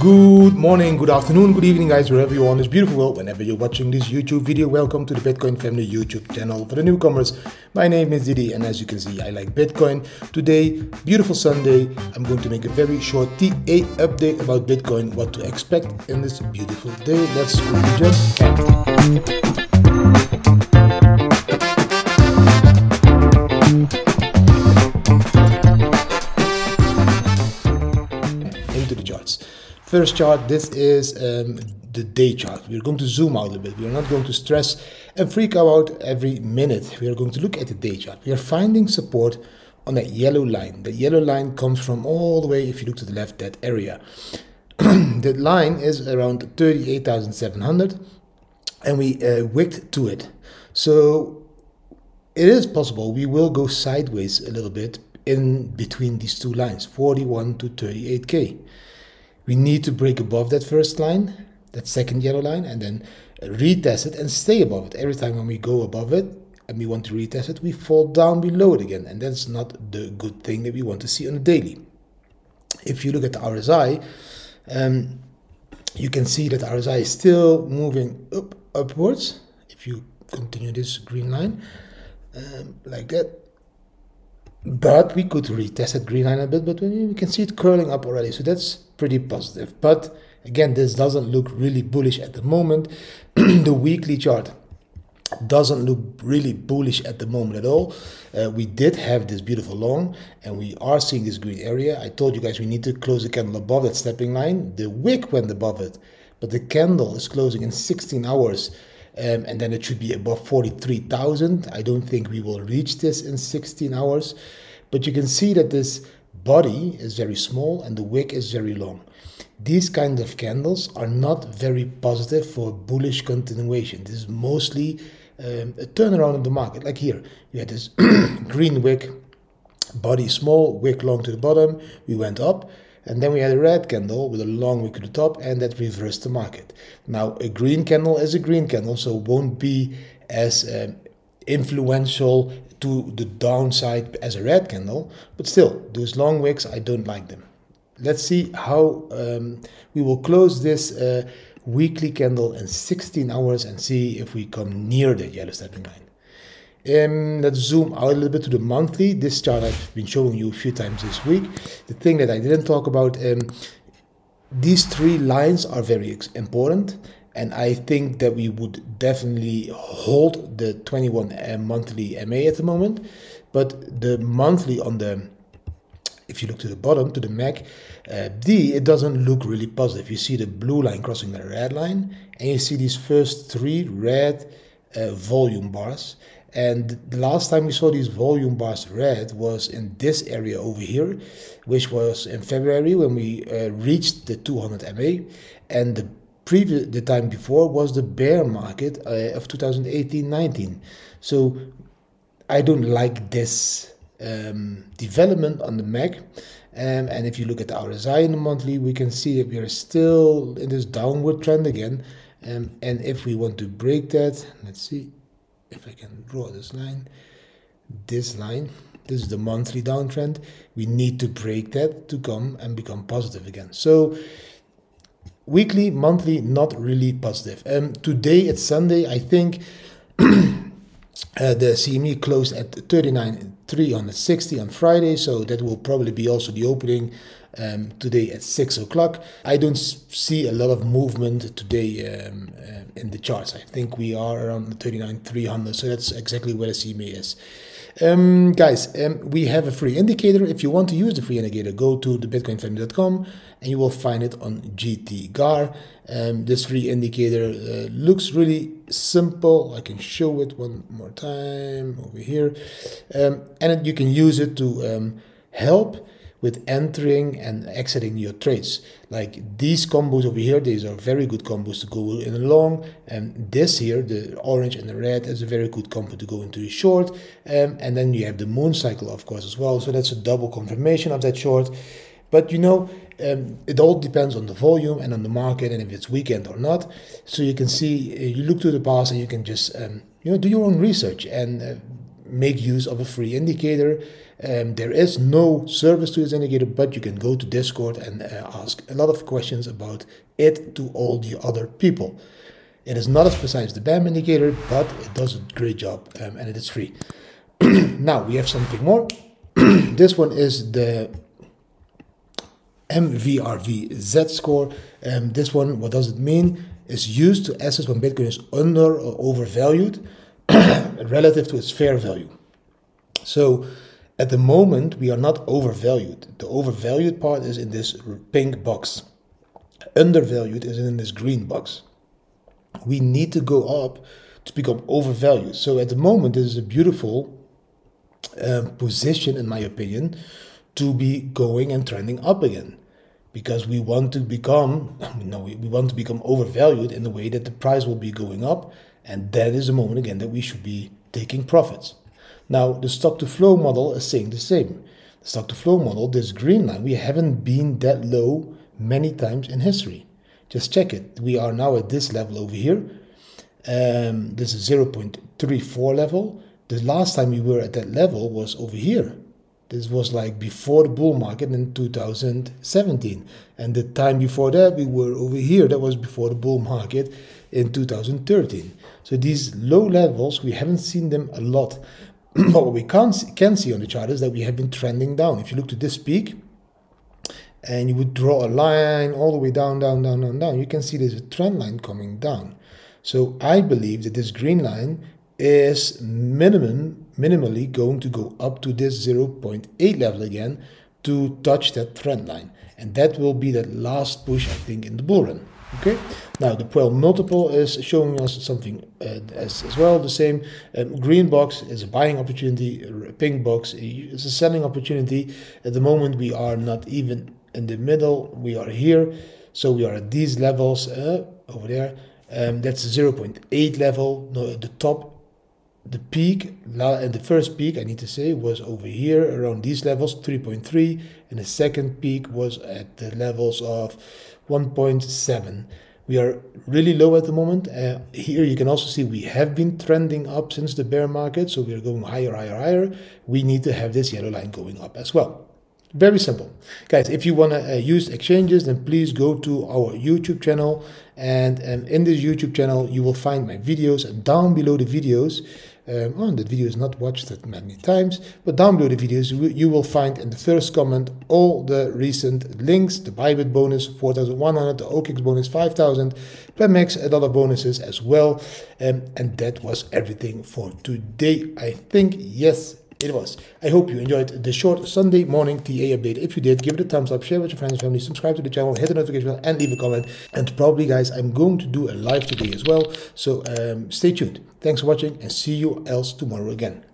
Good morning, good afternoon, good evening, guys, wherever you are on this beautiful world. Whenever you're watching this YouTube video, welcome to the Bitcoin Family YouTube channel. For the newcomers, my name is Didi, and as you can see, I like Bitcoin. Today, beautiful Sunday, I'm going to make a very short TA update about Bitcoin, what to expect in this beautiful day. Let's jump in. First chart, this is the day chart. We're going to zoom out a bit. We're not going to stress and freak out every minute. We are going to look at the day chart. We are finding support on that yellow line. The yellow line comes from all the way, if you look to the left, that area. That line is around 38,700 and we wicked to it. So it is possible we will go sideways a little bit in between these two lines, 41 to 38K. We need to break above that first line, that second yellow line, and then retest it and stay above it. Every time when we go above it and we want to retest it, we fall down below it again. And that's not the good thing that we want to see on the daily. If you look at the RSI, you can see that the RSI is still moving upwards. If you continue this green line, like that. But we could retest that green line a bit, but we can see it curling up already, so that's pretty positive. But again, this doesn't look really bullish at the moment. The weekly chart doesn't look really bullish at the moment at all. We did have this beautiful long, and we are seeing this green area. I told you guys we need to close the candle above that stepping line. The wick went above it, but the candle is closing in 16 hours. And then it should be above 43,000. I don't think we will reach this in 16 hours. But you can see that this body is very small and the wick is very long. These kinds of candles are not very positive for bullish continuation. This is mostly a turnaround in the market. Like here, you had this green wick, body small, wick long to the bottom. We went up. And then we had a red candle with a long wick to the top, and that reversed the market. Now, a green candle is a green candle, so it won't be as influential to the downside as a red candle. But still, those long wicks, I don't like them. Let's see how we will close this weekly candle in 16 hours and see if we come near the yellow stepping line. Let's zoom out a little bit to the monthly. This chart I've been showing you a few times this week. The thing that I didn't talk about, these three lines are very important, and I think that we would definitely hold the 21 monthly MA at the moment. But the monthly on the, if you look to the bottom, to the MACD, it doesn't look really positive. You see the blue line crossing the red line, and you see these first three red volume bars. And the last time we saw these volume bars red was in this area over here, which was in February when we reached the 200 MA. And the time before was the bear market of 2018-19. So I don't like this development on the MACD. And if you look at the RSI in the monthly, we can see that we are still in this downward trend again. And if we want to break that, let's see. If I can draw this line, this is the monthly downtrend. We need to break that to come and become positive again. So weekly, monthly, not really positive. Today, it's Sunday, I think. The CME closed at 39,360 on Friday, so that will probably be also the opening today at 6 o'clock. I don't see a lot of movement today in the charts. I think we are around 39,300, so that's exactly where the CME is. Guys, we have a free indicator. If you want to use the free indicator, go to TheBitcoinFamily.com and you will find it on GTGAR. This free indicator looks really simple. I can show it one more time over here. And you can use it to help with entering and exiting your trades. Like these combos over here, these are very good combos to go in a long, and this here, the orange and the red, is a very good combo to go into the short. And then you have the moon cycle, of course, as well. So that's a double confirmation of that short. But you know, it all depends on the volume and on the market and if it's weekend or not. So you can see, you look to the past and you can just do your own research and make use of a free indicator. There is no service to this indicator, but you can go to Discord and ask a lot of questions about it to all the other people. It is not as precise as the BAM indicator, but it does a great job, and it is free. Now we have something more. This one is the MVRV Z-score. This one, what does it mean? It's used to assess when Bitcoin is under or overvalued relative to its fair value. So at the moment, we are not overvalued. The overvalued part is in this pink box. Undervalued is in this green box. We need to go up to become overvalued. So at the moment, this is a beautiful position, in my opinion, to be going and trending up again, because we want to become, we want to become overvalued in the way that the price will be going up, and that is the moment again that we should be taking profits. Now, the stock to flow model is saying the same. The stock to flow model, this green line, we haven't been that low many times in history. Just check it. We are now at this level over here. This is 0.34 level. The last time we were at that level was over here. This was like before the bull market in 2017. And the time before that, we were over here. That was before the bull market in 2013. So these low levels, we haven't seen them a lot. But what we can see on the chart is that we have been trending down. If you look to this peak, and you would draw a line all the way down, down, you can see there's a trend line coming down. So I believe that this green line is minimally going to go up to this 0.8 level again to touch that trend line. And that will be that last push, I think, in the bull run. Okay, now the Puel multiple is showing us something as well, the same. Green box is a buying opportunity, pink box is a selling opportunity. At the moment, we are not even in the middle, we are here. So we are at these levels over there. That's the 0.8 level, no, the top. The peak, the first peak, I need to say, was over here around these levels, 3.3, and the second peak was at the levels of 1.7. We are really low at the moment. Here you can also see we have been trending up since the bear market, so we are going higher, higher. We need to have this yellow line going up as well. Very simple. Guys, if you want to use exchanges, then please go to our YouTube channel. And in this YouTube channel, you will find my videos. And down below the videos, oh, that video is not watched that many times, but down below the videos, you will find in the first comment all the recent links, the Bybit bonus 4,100, the OKX bonus 5,000, Pemex, a lot of bonuses as well. And that was everything for today, I think. Yes, it was. I hope you enjoyed the short Sunday morning TA update. If you did, give it a thumbs up, share with your friends and family, subscribe to the channel, hit the notification bell, and leave a comment. And probably, guys, I'm going to do a live today as well. So stay tuned. Thanks for watching, and see you else tomorrow again.